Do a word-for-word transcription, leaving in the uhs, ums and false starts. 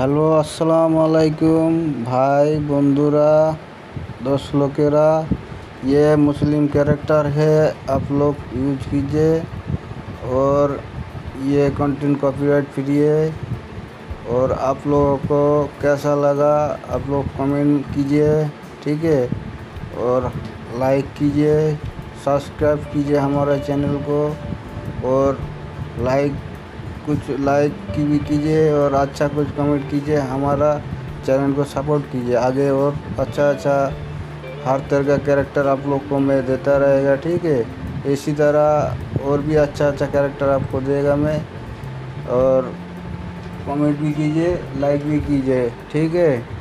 Hello আসসালামু আলাইকুম भाई बंधुरा दोस्त लोकेरा, ये मुस्लिम कैरेक्टर है, आप लोग यूज कीजिए। और ये कंटेंट कॉपीराइट फ्री है। और आप लोगों को कैसा लगा आप लोग कमेंट कीजिए, ठीक है। और लाइक कीजिए, सब्सक्राइब कीजिए हमारे चैनल को। और लाइक कुछ लाइक की भी कीजिए और अच्छा कुछ कमेंट कीजिए, हमारा चैनल को सपोर्ट कीजिए आगे। और अच्छा अच्छा हर तरह का कैरेक्टर आप लोग को मैं देता रहेगा, ठीक है। इसी तरह और भी अच्छा अच्छा कैरेक्टर आपको देगा मैं। और कमेंट भी कीजिए, लाइक भी कीजिए, ठीक है।